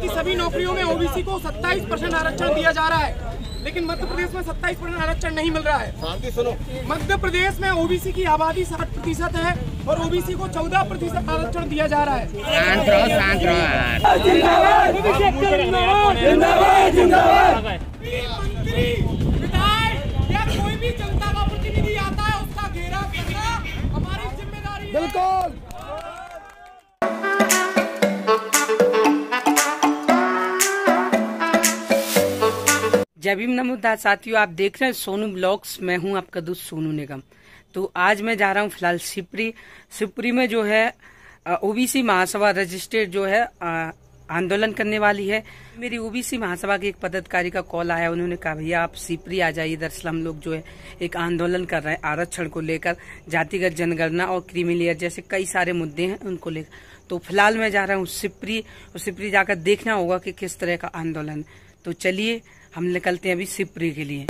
कि सभी नौकरियों में ओबीसी को 27% आरक्षण दिया जा रहा है, लेकिन मध्य प्रदेश में 27% आरक्षण नहीं मिल रहा है। सुनो, मध्य प्रदेश में ओबीसी की आबादी 60% है और ओबीसी को 14% आरक्षण दिया जा रहा है। बिल्कुल। जय भीम, नमस्कार साथियों, आप देख रहे हैं सोनू ब्लॉग्स। मैं हूं आपका दोस्त सोनू निगम। तो आज मैं जा रहा हूं फिलहाल शिवपुरी में, जो है ओबीसी महासभा रजिस्ट्रेड जो है आंदोलन करने वाली है। मेरी ओबीसी महासभा की एक पदाधिकारी का कॉल आया। उन्होंने कहा भैया आप शिवपुरी आ जाइए, दरअसल हम लोग जो है एक आंदोलन कर रहे हैं आरक्षण को लेकर, जातिगत जनगणना और क्रीमिलेयर जैसे कई सारे मुद्दे हैं उनको लेकर। तो फिलहाल मैं जा रहा हूँ शिवपुरी, और शिवपुरी जाकर देखना होगा कि किस तरह का आंदोलन। तो चलिए हम निकलते हैं अभी शिवपुरी के लिए।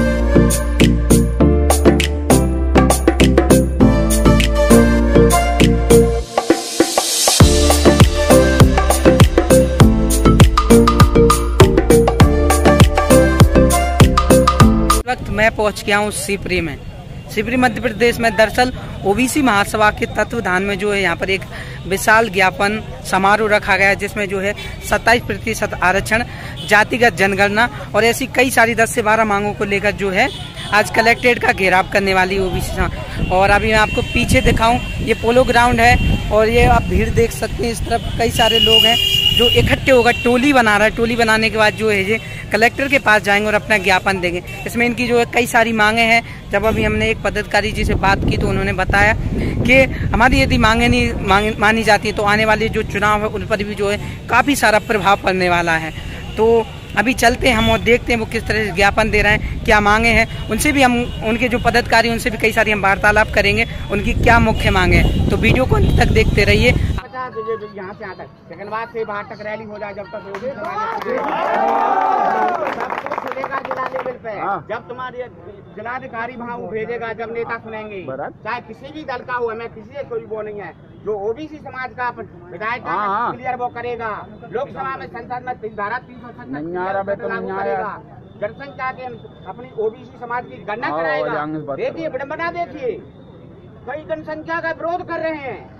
मैं पहुंच गया हूँ शिवपुरी में, शिवपुरी मध्य प्रदेश में। दरअसल ओबीसी महासभा के तत्वधान में जो है यहाँ पर एक विशाल ज्ञापन समारोह रखा गया, जिसमें जो है 27% आरक्षण, जातिगत जनगणना और ऐसी कई सारी 10 से 12 मांगों को लेकर जो है आज कलेक्ट्रेट का घेराव करने वाली ओबीसी। और अभी मैं आपको पीछे दिखाऊँ, ये पोलो ग्राउंड है और ये आप भीड़ देख सकते हैं। इस तरफ कई सारे लोग हैं जो इकट्ठे होकर टोली बना रहा है। टोली बनाने के बाद जो है ये कलेक्टर के पास जाएंगे और अपना ज्ञापन देंगे। इसमें इनकी जो है कई सारी मांगे हैं। जब अभी हमने एक पदाधिकारी जी से बात की तो उन्होंने बताया कि हमारी यदि मांगे नहीं मानी जाती तो आने वाले जो चुनाव है उन पर भी जो है काफ़ी सारा प्रभाव पड़ने वाला है। तो अभी चलते हैं हम और देखते हैं वो किस तरह से ज्ञापन दे रहे हैं, क्या मांगे हैं। उनसे भी हम, उनके जो पदाधिकारी उनसे भी कई सारी हम वार्तालाप करेंगे, उनकी क्या मुख्य मांगे हैं। तो वीडियो को अंत तक देखते रहिए। यहाँ से यहाँ तक, लेकिन बाद से बाहर तक रैली हो जाए जब तक होगी, जिला लेवल पे जब तुम्हारे जिलाधिकारी वहाँ वो भेजेगा, जब नेता सुनेंगे, चाहे किसी भी दल का हुआ, मैं किसी से कोई वो नहीं है, जो ओबीसी समाज का विधायक क्लियर वो करेगा, लोकसभा में संसद में धारा 370 लागू करेगा, जनसंख्या के अपनी ओबीसी समाज की गणना कराएगा। देखिए विडम्बना, देखिए कई जनसंख्या का विरोध कर रहे हैं।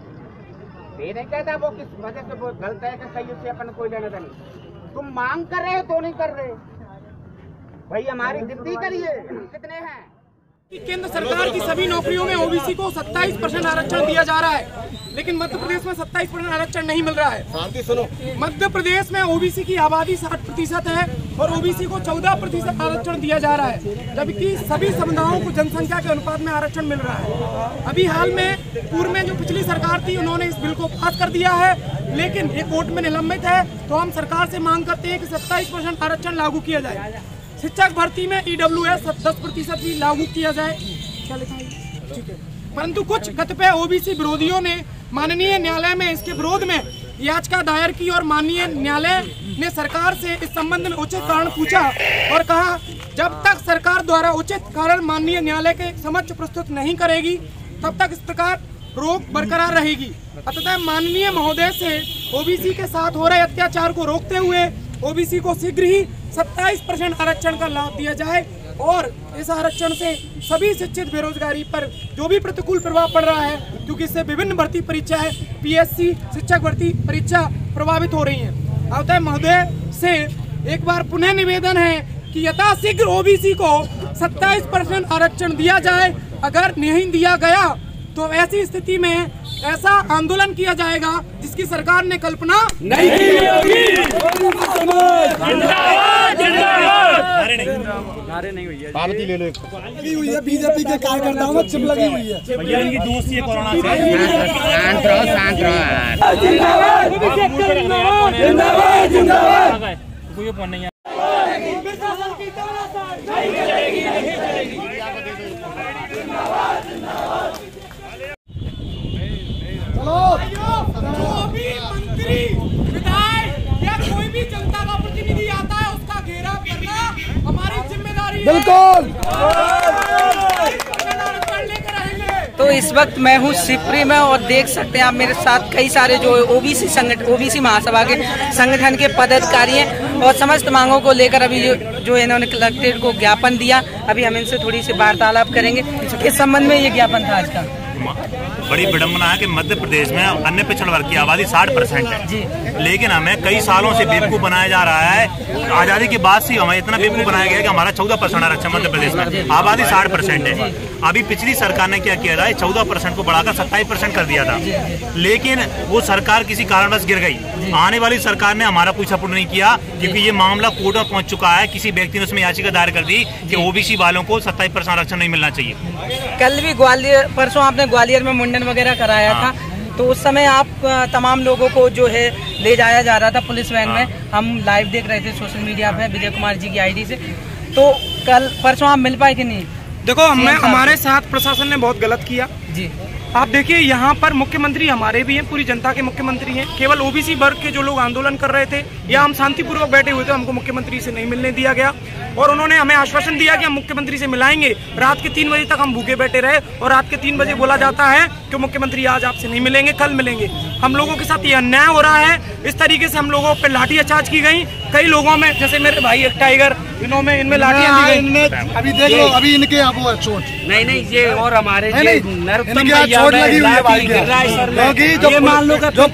ये नहीं कहता वो किस वजह से वो गलत है कि सही से अपन कोई लेना देना। तुम मांग कर रहे हो तो नहीं कर रहे भाई, हमारी गिनती करिए कितने हैं। केंद्र सरकार की सभी नौकरियों में ओबीसी को 27% आरक्षण दिया जा रहा है, लेकिन मध्य प्रदेश में 27% आरक्षण नहीं मिल रहा है। सुनो, मध्य प्रदेश में ओबीसी की आबादी 60% है और ओबीसी को 14% आरक्षण दिया जा रहा है, जबकि सभी समुदायों को जनसंख्या के अनुपात में आरक्षण मिल रहा है। अभी हाल में पूर्व में जो पिछली सरकार थी उन्होंने इस बिल को पास कर दिया है, लेकिन ये कोर्ट में निलंबित है। तो हम सरकार से मांग करते हैं कि 27% आरक्षण लागू किया जाए। शिक्षक भर्ती में EWS 10% भी लागू किया जाए, क्या लिखा है ठीक है। परंतु कुछ कतिपय ओबीसी विरोधियों ने माननीय न्यायालय में इसके विरोध में याचिका दायर की और माननीय न्यायालय ने सरकार से इस संबंध में उचित कारण पूछा और कहा जब तक सरकार द्वारा उचित कारण माननीय न्यायालय के समक्ष प्रस्तुत नहीं करेगी तब तक इस प्रकार रोक बरकरार रहेगी। अतः माननीय महोदय से ओबीसी के साथ हो रहे अत्याचार को रोकते हुए ओबीसी को शीघ्र ही 27% आरक्षण का लाभ दिया जाए और इस आरक्षण से सभी शिक्षित बेरोजगारी पर जो भी प्रतिकूल प्रभाव पड़ रहा है, क्योंकि इससे विभिन्न भर्ती परीक्षाएं PSC शिक्षक भर्ती परीक्षा प्रभावित हो रही हैं। अतः महोदय से एक बार पुनः निवेदन है कि यथाशीघ्र ओबीसी को 27% आरक्षण दिया जाए। अगर नहीं दिया गया तो ऐसी स्थिति में ऐसा आंदोलन किया जाएगा जिसकी सरकार ने कल्पना नहीं की होगी। बीजेपी के कार्यकर्ताओं में चिप लगी हुई है, कोरोना से इस वक्त मैं हूँ शिवपुरी में और देख सकते हैं आप मेरे साथ कई सारे जो ओबीसी संगठन ओबीसी महासभा के संगठन के पदाधिकारी हैं और समस्त मांगों को लेकर अभी जो इन्होंने कलेक्ट्रेट को ज्ञापन दिया। अभी हम इनसे थोड़ी सी वार्तालाप करेंगे इस संबंध में। ये ज्ञापन था आज का। बड़ी विडम्बना है कि मध्य प्रदेश में अन्य पिछड़ वर्ग की आबादी 60% है, लेकिन हमें कई सालों से बेवकूफ बनाया जा रहा है। आजादी के बाद से हमें इतना बेवकूफ बनाया गया है कि हमारा 14% आरक्षण मध्य प्रदेश में आबादी 60% है। अभी पिछली सरकार ने क्या किया था, 14% को बढ़ाकर 27% कर दिया था, लेकिन वो सरकार किसी कारणवश गिर गई। आने वाली सरकार ने हमारा कोई सपोर्ट नहीं किया क्योंकि ये मामला कोर्ट में पहुंच चुका है। किसी व्यक्ति ने उसमें याचिका दायर कर दी कि ओबीसी वालों को 27% आरक्षण नहीं मिलना चाहिए। कल भी ग्वालियर परसों आपने ग्वालियर में मुंडन वगैरह कराया था, तो उस समय आप तमाम लोगों को जो है ले जाया जा रहा था पुलिस वैन में। हम लाइव देख रहे थे सोशल मीडिया पे विजय कुमार जी की आईडी से। तो कल परसों आप मिल पाए कि नहीं? देखो हमारे साथ प्रशासन ने बहुत गलत किया जी। आप देखिए यहाँ पर मुख्यमंत्री हमारे भी हैं, पूरी जनता के मुख्यमंत्री हैं। केवल ओबीसी वर्ग के जो लोग आंदोलन कर रहे थे या हम शांतिपूर्वक बैठे हुए थे, हमको मुख्यमंत्री से नहीं मिलने दिया गया और उन्होंने हमें आश्वासन दिया कि हम मुख्यमंत्री से मिलाएंगे। रात के 3 बजे तक हम भूखे बैठे रहे और रात के 3 बजे बोला जाता है कि मुख्यमंत्री आज आपसे नहीं मिलेंगे, कल मिलेंगे। हम लोगों के साथ ये अन्याय हो रहा है। इस तरीके से हम लोगों पर लाठीचार्ज की गई। कई लोगों में, जैसे मेरे भाई एक टाइगर, इनमें लाठियां, अभी देख लो अभी इनके आपको चोट नहीं, ये और हमारे जो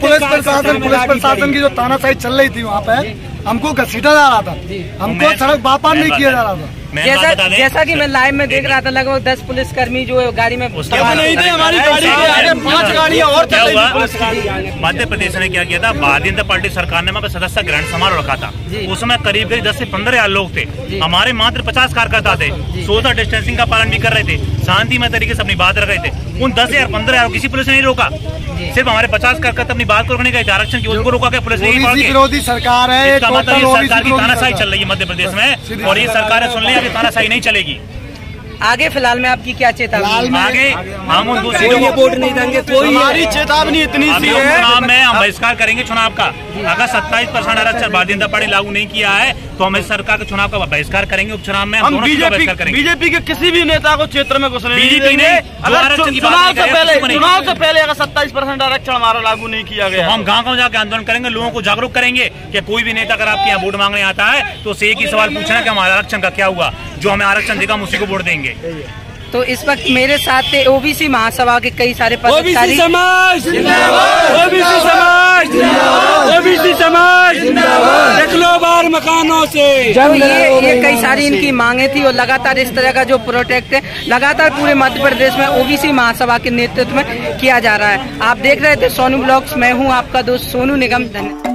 पुलिस प्रशासन की जो तानाशाही चल रही थी वहाँ पे हमको घसीटा जा रहा था, हमको सड़क व्यापार नहीं किया जा रहा था। जैसा कि मैं लाइव में देख रहा था, लगभग 10 पुलिसकर्मी जो गाड़ी में नहीं थे, हमारी गाड़ी के आगे 5 गाड़ियां और चल रही थी। मध्य प्रदेश ने क्या किया था, भारतीय जनता पार्टी सरकार ने हमारे सदस्य ग्रहण समारोह रखा था। उसमें करीब 10 से 15 हजार लोग थे, हमारे मात्र 50 कार्यकर्ता थे। सोशल डिस्टेंसिंग का पालन भी कर रहे थे, शांतिमय तरीके से अपनी बात रख रहे थे। उन 10 या 15 हजार किसी पुलिस ने नहीं रोका, सिर्फ हमारे 50 कार्यकर्ता अपनी बात को रोकने का आरक्षण की उनको रोका गया, पुलिस विरोधी सरकार है। इसका मतलब ये सरकार की तानाशाही चल रही है मध्य प्रदेश में, और ये सरकार सुन ले, अभी तानाशाही नहीं चलेगी। आगे फिलहाल में आपकी क्या चेतावनी? आगे हम उन दूसरी वोट नहीं देंगे। हमारी चेतावनी इतनी सी है, चुनाव में हम बहिष्कार करेंगे चुनाव का। अगर 27% आरक्षण भारतीय जनता पार्टी लागू नहीं किया है तो हम इस सरकार के चुनाव का बहिष्कार करेंगे, उपचुनाव में हम बहिष्कार करेंगे। बीजेपी के किसी भी नेता को क्षेत्र में घुसने नहीं देंगे। अगर चुनाव से पहले अगर 27% आरक्षण हमारा लागू नहीं किया गया, हम गाँव जाकर आंदोलन करेंगे, लोगों को जागरूक करेंगे कि कोई भी नेता अगर आपके यहाँ वोट मांगने आता है तो उसे एक ही सवाल पूछना कि हमारा आरक्षण का क्या हुआ, जो हमें आरक्षण देगा हम उसी को वोट देंगे। तो इस वक्त मेरे साथ थे ओबीसी महासभा के कई सारे पदाधिकारी। ओबीसी समाज देख लो बार मकानों से। तो ये कई सारी इनकी मांगे थी और लगातार इस तरह का जो प्रोटेक्ट है लगातार पूरे मध्य प्रदेश में ओबीसी महासभा के नेतृत्व में किया जा रहा है। आप देख रहे थे सोनू ब्लॉग्स, मैं हूँ आपका दोस्त सोनू निगम। धन्यवाद।